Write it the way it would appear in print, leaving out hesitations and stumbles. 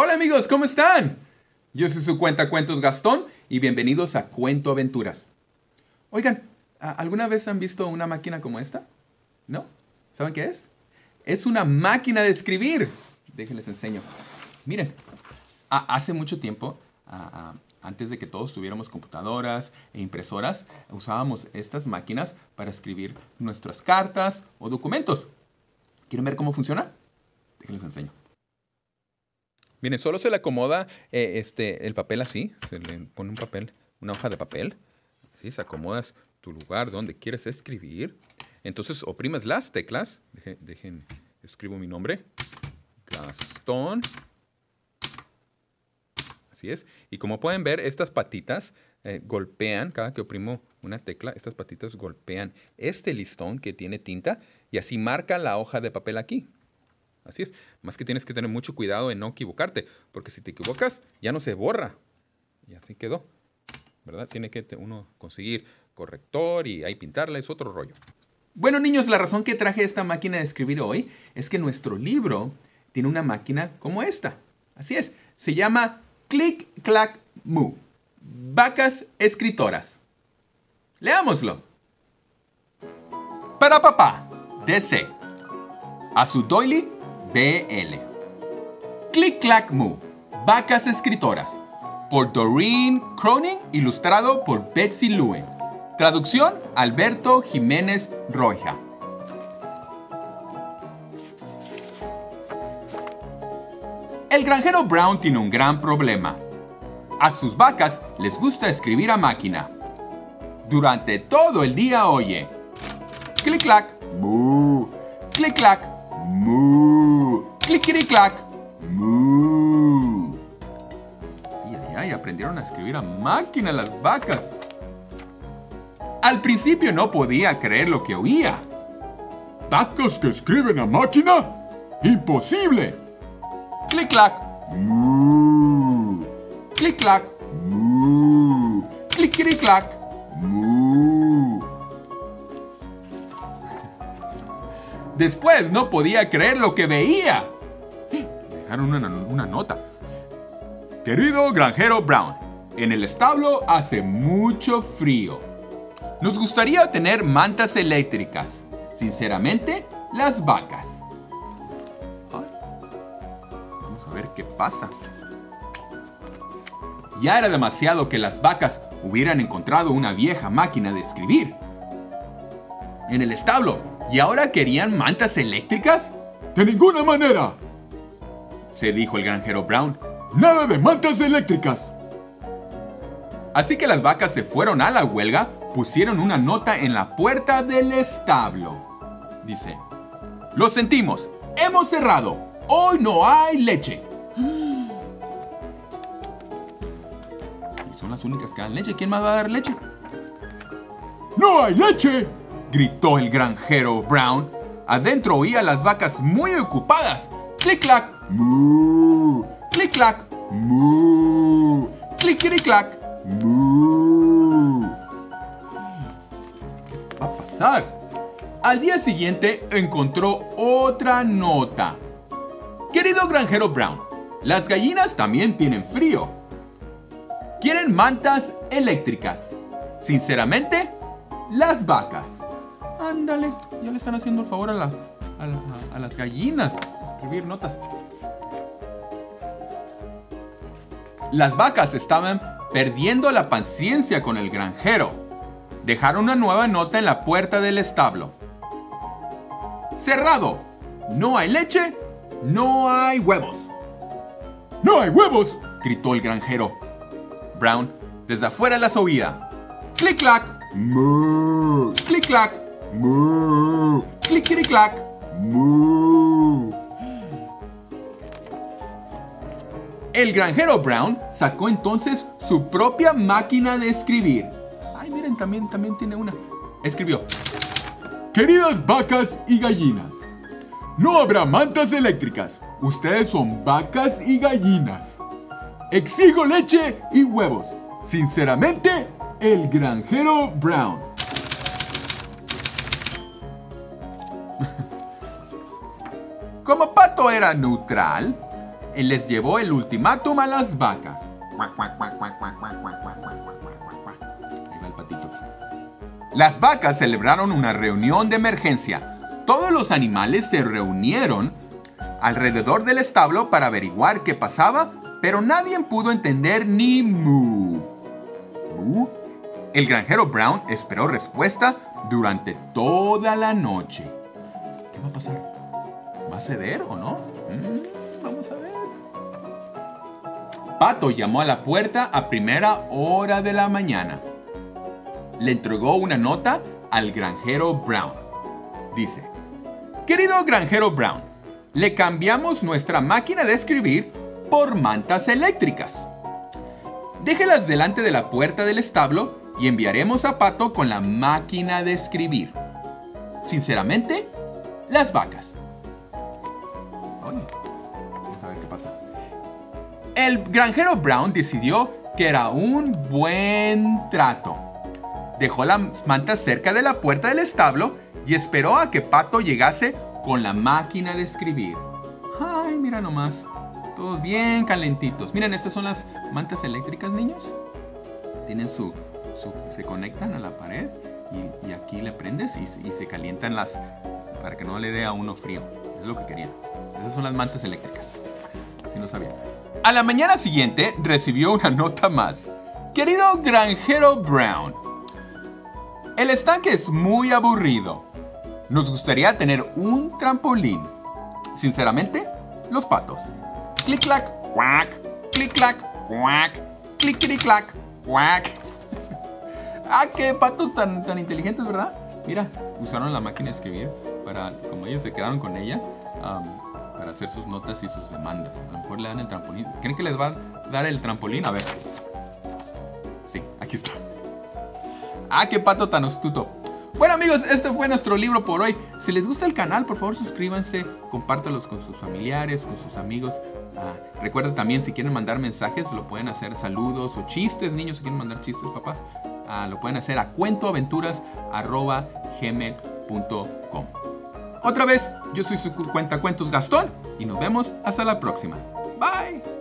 Hola amigos, ¿cómo están? Yo soy su cuentacuentos Gastón y bienvenidos a Cuento Aventuras. Oigan, ¿alguna vez han visto una máquina como esta? ¿No? ¿Saben qué es? Es una máquina de escribir. Déjenles enseño. Miren, hace mucho tiempo, antes de que todos tuviéramos computadoras e impresoras, usábamos estas máquinas para escribir nuestras cartas o documentos. ¿Quieren ver cómo funciona? Déjenles enseño. Miren, solo se le acomoda el papel así. Se le pone un papel, una hoja de papel. Así, se acomodas tu lugar donde quieres escribir. Entonces, oprimes las teclas. Dejen, escribo mi nombre. Gastón. Así es. Y como pueden ver, estas patitas golpean. Cada que oprimo una tecla, estas patitas golpean este listón que tiene tinta. Y así marca la hoja de papel aquí. Así es. Más que tienes que tener mucho cuidado en no equivocarte, porque si te equivocas, ya no se borra. Y así quedó, ¿verdad? Tiene que uno conseguir corrector y ahí pintarla, es otro rollo. Bueno, niños, la razón que traje esta máquina de escribir hoy es que nuestro libro tiene una máquina como esta. Así es. Se llama Clic Clac Muu. Vacas escritoras. Leámoslo. Para papá, DC. A su doily, BL. Clic Clac Muu, vacas escritoras, por Doreen Cronin, ilustrado por Betsy Lewin. Traducción, Alberto Jiménez Roja. El granjero Brown tiene un gran problema. A sus vacas les gusta escribir a máquina. Durante todo el día oye clic clac, muu, clic clac, muu, clic-clic-clac, muu. Ay, aprendieron a escribir a máquina las vacas. Al principio no podía creer lo que oía. ¿Vacas que escriben a máquina? ¡Imposible! Clic-clac, muu, clic-clac, muu, clic-clic-clac, muu. Después no podía creer lo que veía. Dejaron una nota. Querido granjero Brown, en el establo hace mucho frío. Nos gustaría tener mantas eléctricas. Sinceramente, las vacas. Vamos a ver qué pasa. Ya era demasiado que las vacas hubieran encontrado una vieja máquina de escribir en el establo. ¿Y ahora querían mantas eléctricas? ¡De ninguna manera!, se dijo el granjero Brown. ¡Nada de mantas eléctricas! Así que las vacas se fueron a la huelga, pusieron una nota en la puerta del establo. Dice: lo sentimos, hemos cerrado, hoy no hay leche. Y son las únicas que dan leche, ¿quién más va a dar leche? ¡No hay leche!, gritó el granjero Brown. Adentro oía a las vacas muy ocupadas. ¡Clic clac, muu! Clic clac, muu, clic clac, muu. ¿Qué va a pasar? Al día siguiente encontró otra nota. Querido granjero Brown, las gallinas también tienen frío. Quieren mantas eléctricas. Sinceramente, las vacas. Ándale, ya le están haciendo el favor a las gallinas. Escribir notas. Las vacas estaban perdiendo la paciencia con el granjero. Dejaron una nueva nota en la puerta del establo. Cerrado. No hay leche. No hay huevos. ¡No hay huevos!, gritó el granjero Brown desde afuera las oía. Clic clac, muu, clic clac, muu, clic clac, muu. El granjero Brown sacó entonces su propia máquina de escribir. Ay, miren, también tiene una. Escribió: queridas vacas y gallinas, no habrá mantas eléctricas. Ustedes son vacas y gallinas. Exijo leche y huevos. Sinceramente, el granjero Brown. Como Pato era neutral, Él les llevó el ultimátum a las vacas. Ahí va el patito. Las vacas celebraron una reunión de emergencia. Todos los animales se reunieron alrededor del establo para averiguar qué pasaba, pero nadie pudo entender ni mu. El granjero Brown esperó respuesta durante toda la noche. ¿Qué va a pasar? ¿Va a ceder o no? Vamos a ver. Pato llamó a la puerta a primera hora de la mañana. Le entregó una nota al granjero Brown. Dice: querido granjero Brown, le cambiamos nuestra máquina de escribir por mantas eléctricas. Déjelas delante de la puerta del establo y enviaremos a Pato con la máquina de escribir. Sinceramente, las vacas. Oye, vamos a ver qué pasa. El granjero Brown decidió que era un buen trato. Dejó las mantas cerca de la puerta del establo y esperó a que Pato llegase con la máquina de escribir. Ay, mira nomás. Todos bien calentitos. Miren, estas son las mantas eléctricas, niños. Tienen se conectan a la pared y aquí le prendes y se calientan las, para que no le dé a uno frío. Es lo que querían. Esas son las mantas eléctricas. Si no sabían. A la mañana siguiente recibió una nota más. Querido granjero Brown, el estanque es muy aburrido. Nos gustaría tener un trampolín. Sinceramente, los patos. Clic clac, cuac. Clic clac, cuac. Clic clac, cuac. ¡Ah, qué patos tan inteligentes, ¿verdad? Mira, usaron la máquina de escribir para, como ellos se quedaron con ella, para hacer sus notas y sus demandas. A lo mejor le dan el trampolín. ¿Creen que les va a dar el trampolín? A ver. Sí, aquí está. ¡Ah, qué pato tan astuto! Bueno, amigos, este fue nuestro libro por hoy. Si les gusta el canal, por favor, suscríbanse. Compártalos con sus familiares, con sus amigos. Recuerden también, si quieren mandar mensajes, lo pueden hacer, saludos o chistes. Niños, si quieren mandar chistes, papás, lo pueden hacer a cuentoaventuras@gmail.com. Otra vez, yo soy su cuentacuentos Gastón y nos vemos hasta la próxima. Bye.